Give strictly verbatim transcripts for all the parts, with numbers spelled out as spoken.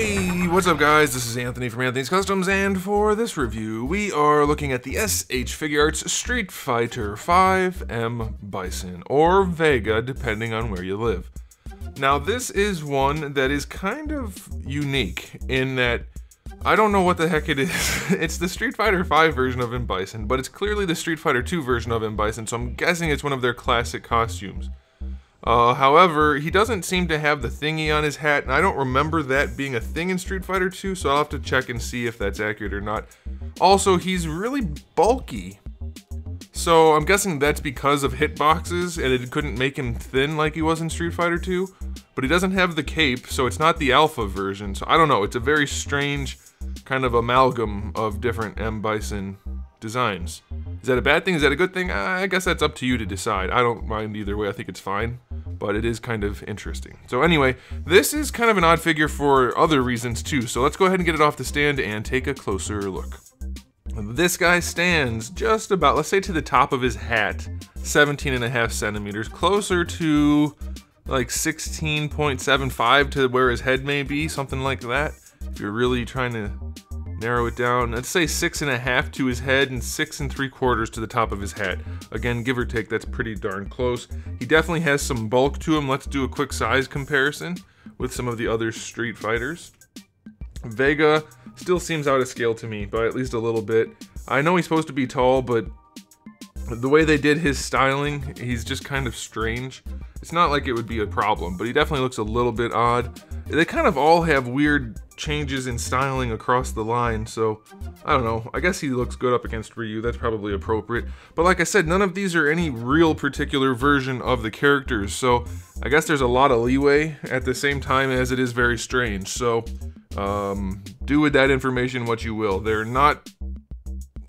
Hey, what's up guys? This is Anthony from Anthony's Customs, and for this review, we are looking at the S H. Figuarts Street Fighter five M. Bison, or Vega, depending on where you live. Now, this is one that is kind of unique in that I don't know what the heck it is. It's the Street Fighter five version of M. Bison, but it's clearly the Street Fighter two version of M. Bison, so I'm guessing it's one of their classic costumes. Uh, however, he doesn't seem to have the thingy on his hat, and I don't remember that being a thing in Street Fighter two, so I'll have to check and see if that's accurate or not. Also, he's really bulky, so I'm guessing that's because of hitboxes, and it couldn't make him thin like he was in Street Fighter two, but he doesn't have the cape, so it's not the alpha version, so I don't know, it's a very strange kind of amalgam of different M. Bison designs. Is that a bad thing? Is that a good thing? I guess that's up to you to decide. I don't mind either way. I think it's fine, but it is kind of interesting. So anyway, this is kind of an odd figure for other reasons too. So let's go ahead and get it off the stand and take a closer look. This guy stands just about, let's say to the top of his hat, seventeen and a half centimeters, closer to like sixteen point seven five to where his head may be, something like that. If you're really trying to narrow it down, let's say six and a half to his head and six and three quarters to the top of his hat. Again, give or take, that's pretty darn close. He definitely has some bulk to him. Let's do a quick size comparison with some of the other Street Fighters. Vega still seems out of scale to me by at least a little bit. I know he's supposed to be tall, but the way they did his styling, he's just kind of strange. It's not like it would be a problem, but he definitely looks a little bit odd. They kind of all have weird changes in styling across the line, so I don't know. I guess he looks good up against Ryu. That's probably appropriate. But like I said, none of these are any real particular version of the characters, so I guess there's a lot of leeway at the same time as it is very strange. So um, do with that information what you will. They're not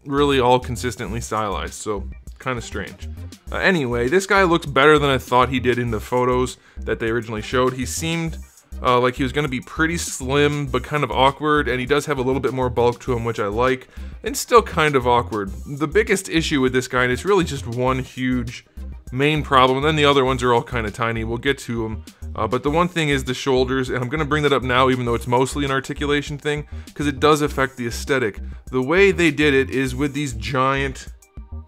really all consistently stylized, so kind of strange. Uh, anyway, this guy looks better than I thought he did in the photos that they originally showed. He seemed Uh, like he was going to be pretty slim, but kind of awkward, and he does have a little bit more bulk to him, which I like, and still kind of awkward. The biggest issue with this guy, and it's really just one huge main problem, and then the other ones are all kind of tiny. We'll get to them, uh, but the one thing is the shoulders, and I'm going to bring that up now, even though it's mostly an articulation thing, because it does affect the aesthetic. The way they did it is with these giant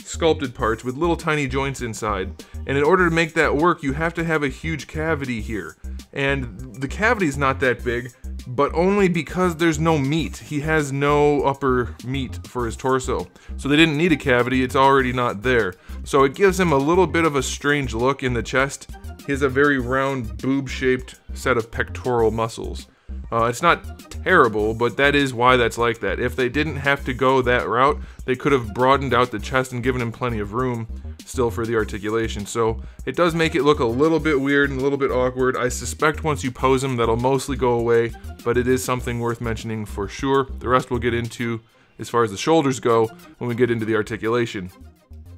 sculpted parts with little tiny joints inside, and in order to make that work, you have to have a huge cavity here. And the cavity's not that big, but only because there's no meat. He has no upper meat for his torso. So they didn't need a cavity, it's already not there. So it gives him a little bit of a strange look in the chest. He has a very round, boob-shaped set of pectoral muscles. Uh, it's not terrible, but that is why that's like that. If they didn't have to go that route, they could have broadened out the chest and given him plenty of room still for the articulation. So it does make it look a little bit weird and a little bit awkward. I suspect once you pose him, that'll mostly go away, but it is something worth mentioning for sure. The rest we'll get into as far as the shoulders go when we get into the articulation.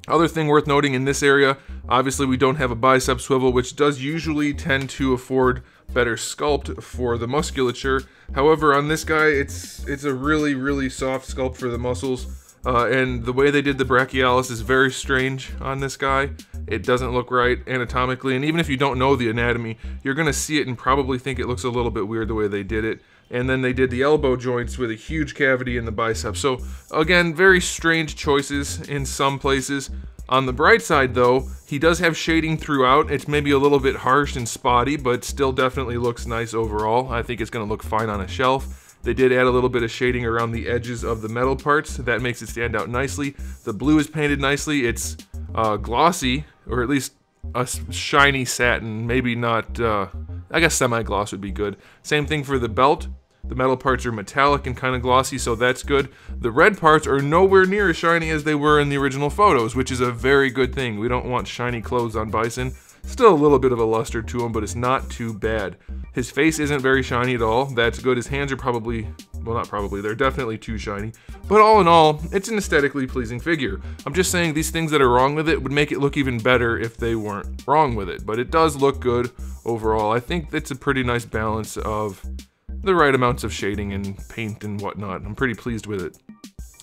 Other thing worth noting in this area, obviously we don't have a bicep swivel, which does usually tend to afford better sculpt for the musculature. However, on this guy, it's it's a really, really soft sculpt for the muscles, uh, and the way they did the brachialis is very strange on this guy. It doesn't look right anatomically, and even if you don't know the anatomy, you're going to see it and probably think it looks a little bit weird the way they did it. And then they did the elbow joints with a huge cavity in the bicep. So again, very strange choices in some places. On the bright side though, he does have shading throughout. It's maybe a little bit harsh and spotty, but still definitely looks nice overall. I think it's going to look fine on a shelf. They did add a little bit of shading around the edges of the metal parts. That makes it stand out nicely. The blue is painted nicely. It's uh, glossy, or at least a shiny satin, maybe not, uh, I guess semi-gloss would be good. Same thing for the belt. The metal parts are metallic and kind of glossy, so that's good. The red parts are nowhere near as shiny as they were in the original photos, which is a very good thing. We don't want shiny clothes on Bison. Still a little bit of a luster to him, but it's not too bad. His face isn't very shiny at all. That's good. His hands are probably, well, not probably, they're definitely too shiny. But all in all, it's an aesthetically pleasing figure. I'm just saying these things that are wrong with it would make it look even better if they weren't wrong with it. But it does look good overall. I think that's a pretty nice balance of the right amounts of shading and paint and whatnot. I'm pretty pleased with it.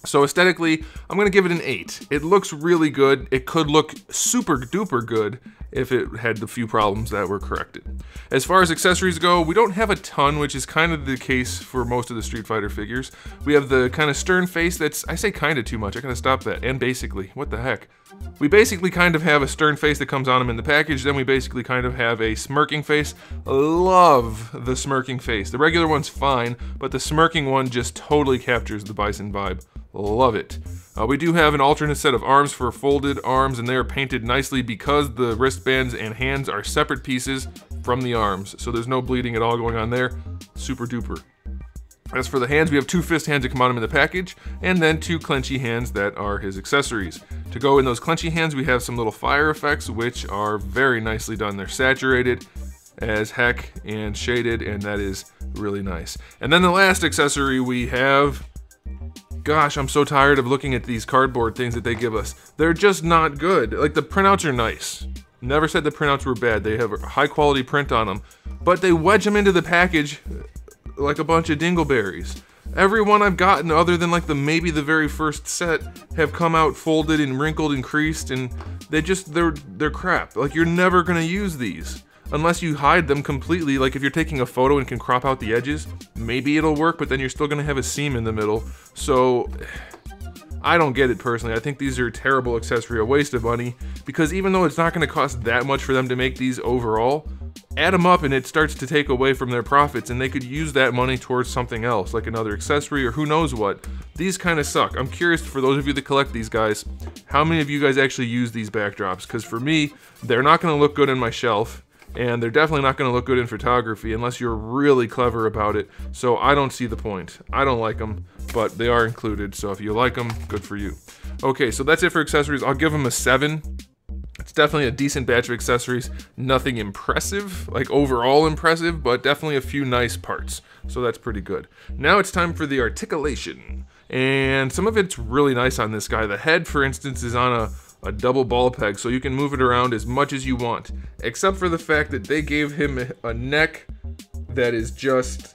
So aesthetically, I'm going to give it an eight. It looks really good. It could look super duper good if it had the few problems that were corrected. As far as accessories go, we don't have a ton, which is kind of the case for most of the Street Fighter figures. We have the kind of stern face that's, I say kind of too much, I gotta stop that, and basically, what the heck. We basically kind of have a stern face that comes on him in the package, then we basically kind of have a smirking face. Love the smirking face. The regular one's fine, but the smirking one just totally captures the Bison vibe. Love it. Uh, we do have an alternate set of arms for folded arms, and they are painted nicely because the wristbands and hands are separate pieces from the arms, so there's no bleeding at all going on there. Super duper. As for the hands, we have two fist hands that come on him in the package, and then two clenchy hands that are his accessories. To go in those clenchy hands, we have some little fire effects, which are very nicely done. They're saturated as heck and shaded, and that is really nice. And then the last accessory we have... Gosh, I'm so tired of looking at these cardboard things that they give us. They're just not good. Like, the printouts are nice. Never said the printouts were bad. They have a high-quality print on them. But they wedge them into the package like a bunch of dingleberries. Every one I've gotten, other than like the maybe the very first set, have come out folded and wrinkled and creased, and they just, they're, they're crap. Like, you're never gonna use these. Unless you hide them completely, like if you're taking a photo and can crop out the edges, maybe it'll work, but then you're still gonna have a seam in the middle. So, I don't get it personally. I think these are a terrible accessory, a waste of money, because even though it's not gonna cost that much for them to make these overall, add them up and it starts to take away from their profits, and they could use that money towards something else, like another accessory or who knows what. These kind of suck. I'm curious, for those of you that collect these guys, how many of you guys actually use these backdrops? Because for me, they're not gonna look good on my shelf, and they're definitely not going to look good in photography unless you're really clever about it, so I don't see the point. I don't like them, but they are included, so if you like them, good for you. Okay, so that's it for accessories. I'll give them a seven. It's definitely a decent batch of accessories. Nothing impressive, like overall impressive, but definitely a few nice parts, so that's pretty good. Now it's time for the articulation, and some of it's really nice on this guy. The head, for instance, is on a a double ball peg, so you can move it around as much as you want, except for the fact that they gave him a neck that is just,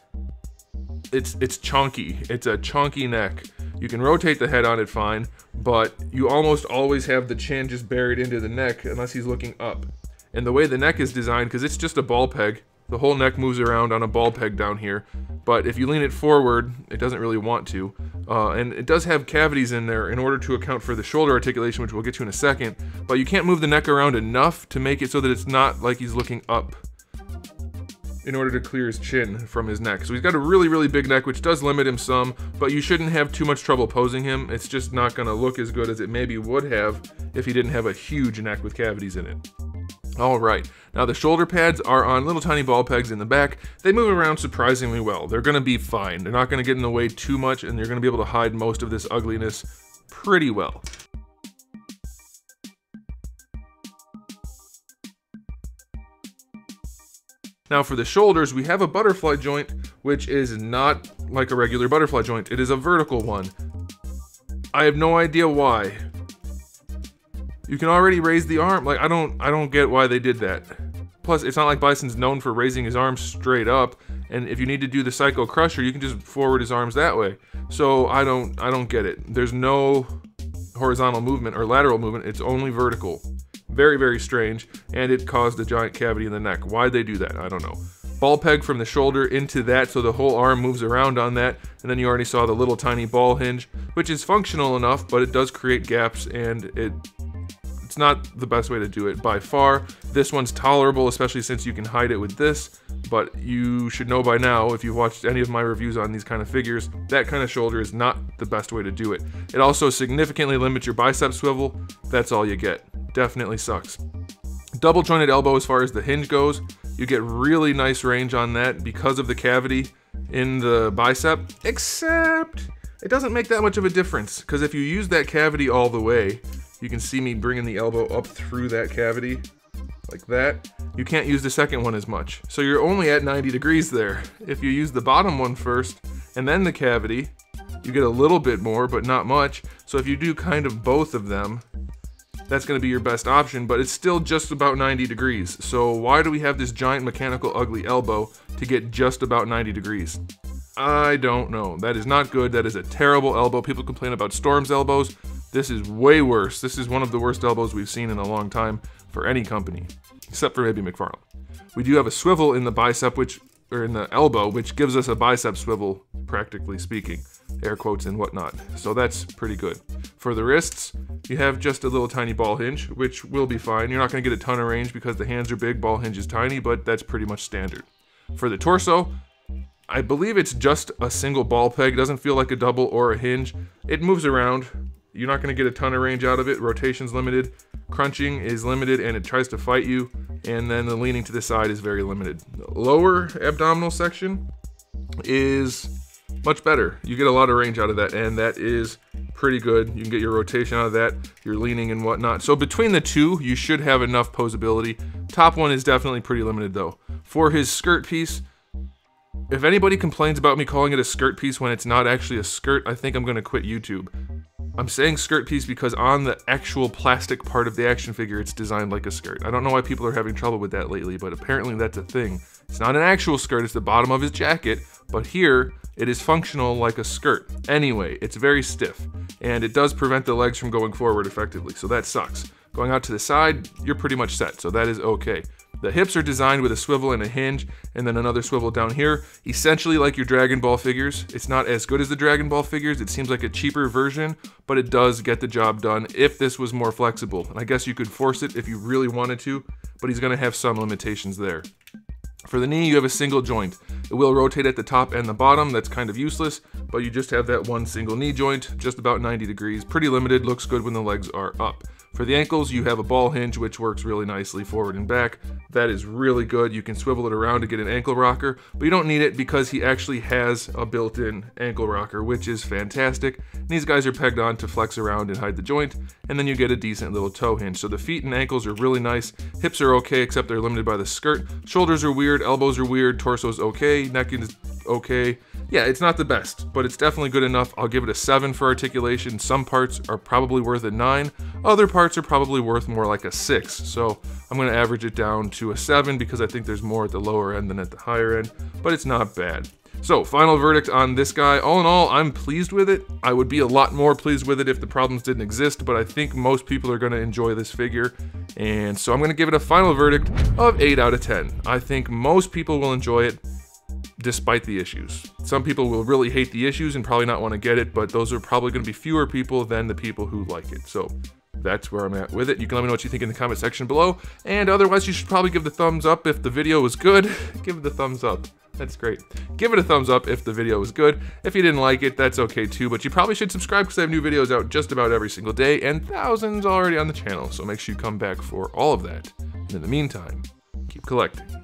it's it's chonky. It's a chonky neck. You can rotate the head on it fine, but you almost always have the chin just buried into the neck unless he's looking up. And the way the neck is designed, because it's just a ball peg, the whole neck moves around on a ball peg down here, but if you lean it forward, it doesn't really want to. Uh, and it does have cavities in there in order to account for the shoulder articulation, which we'll get to in a second, but you can't move the neck around enough to make it so that it's not like he's looking up in order to clear his chin from his neck. So he's got a really, really big neck, which does limit him some, but you shouldn't have too much trouble posing him. It's just not gonna look as good as it maybe would have if he didn't have a huge neck with cavities in it. All right, now the shoulder pads are on little tiny ball pegs in the back. They move around surprisingly well. They're gonna be fine. They're not gonna get in the way too much, and they're gonna be able to hide most of this ugliness pretty well. Now for the shoulders, we have a butterfly joint, which is not like a regular butterfly joint. It is a vertical one. I have no idea why. You can already raise the arm. Like, I don't I don't get why they did that. Plus, it's not like Bison's known for raising his arms straight up, and if you need to do the Psycho Crusher, you can just forward his arms that way. So I don't I don't get it. There's no horizontal movement or lateral movement, it's only vertical. Very, very strange, and it caused a giant cavity in the neck. Why'd they do that? I don't know. Ball peg from the shoulder into that, so the whole arm moves around on that, and then you already saw the little tiny ball hinge, which is functional enough, but it does create gaps, and it it's not the best way to do it by far. This one's tolerable, especially since you can hide it with this, but you should know by now, if you've watched any of my reviews on these kind of figures, that kind of shoulder is not the best way to do it. It also significantly limits your bicep swivel. That's all you get. Definitely sucks. Double jointed elbow as far as the hinge goes. You get really nice range on that because of the cavity in the bicep, except it doesn't make that much of a difference, because if you use that cavity all the way, you can see me bringing the elbow up through that cavity, like that. You can't use the second one as much. So you're only at ninety degrees there. If you use the bottom one first, and then the cavity, you get a little bit more, but not much. So if you do kind of both of them, that's gonna be your best option, but it's still just about ninety degrees. So why do we have this giant mechanical ugly elbow to get just about ninety degrees? I don't know. That is not good. That is a terrible elbow. People complain about Storm's elbows. This is way worse. This is one of the worst elbows we've seen in a long time for any company. except for maybe McFarlane. We do have a swivel in the bicep, which, or in the elbow, which gives us a bicep swivel, practically speaking, air quotes and whatnot. So that's pretty good. For the wrists, you have just a little tiny ball hinge, which will be fine. You're not going to get a ton of range because the hands are big, ball hinge is tiny, but that's pretty much standard. For the torso, I believe it's just a single ball peg. It doesn't feel like a double or a hinge. It moves around. You're not going to get a ton of range out of it. Rotation's limited. Crunching is limited, and it tries to fight you. And then the leaning to the side is very limited. Lower abdominal section is much better. You get a lot of range out of that, and that is pretty good. You can get your rotation out of that, your leaning and whatnot. So between the two, you should have enough posability. Top one is definitely pretty limited, though. For his skirt piece, if anybody complains about me calling it a skirt piece when it's not actually a skirt, I think I'm going to quit YouTube. I'm saying skirt piece because on the actual plastic part of the action figure, it's designed like a skirt. I don't know why people are having trouble with that lately, but apparently that's a thing. It's not an actual skirt, it's the bottom of his jacket, but here, it is functional like a skirt. Anyway, it's very stiff, and it does prevent the legs from going forward effectively, so that sucks. Going out to the side, you're pretty much set, so that is okay. The hips are designed with a swivel and a hinge, and then another swivel down here, essentially like your Dragon Ball figures. It's not as good as the Dragon Ball figures, it seems like a cheaper version, but it does get the job done if this was more flexible. And I guess you could force it if you really wanted to, but he's gonna have some limitations there. For the knee, you have a single joint. It will rotate at the top and the bottom, that's kind of useless, but you just have that one single knee joint, just about ninety degrees, pretty limited, looks good when the legs are up. For the ankles, you have a ball hinge, which works really nicely forward and back. That is really good. You can swivel it around to get an ankle rocker, but you don't need it because he actually has a built-in ankle rocker, which is fantastic. And these guys are pegged on to flex around and hide the joint, and then you get a decent little toe hinge. So the feet and ankles are really nice. Hips are okay, except they're limited by the skirt. Shoulders are weird, elbows are weird, torso's okay, neck is okay. Yeah, it's not the best, but it's definitely good enough. I'll give it a seven for articulation. Some parts are probably worth a nine. Other parts are probably worth more like a six. So I'm gonna average it down to a seven because I think there's more at the lower end than at the higher end, but it's not bad. So final verdict on this guy. All in all, I'm pleased with it. I would be a lot more pleased with it if the problems didn't exist, but I think most people are gonna enjoy this figure. And so I'm gonna give it a final verdict of eight out of ten. I think most people will enjoy it. Despite the issues. Some people will really hate the issues and probably not want to get it, but those are probably going to be fewer people than the people who like it. So that's where I'm at with it. You can let me know what you think in the comment section below, and otherwise you should probably give the thumbs up if the video was good. Give it the thumbs up. That's great. Give it a thumbs up if the video was good. If you didn't like it, that's okay too, but you probably should subscribe because I have new videos out just about every single day and thousands already on the channel, so make sure you come back for all of that. And in the meantime, keep collecting.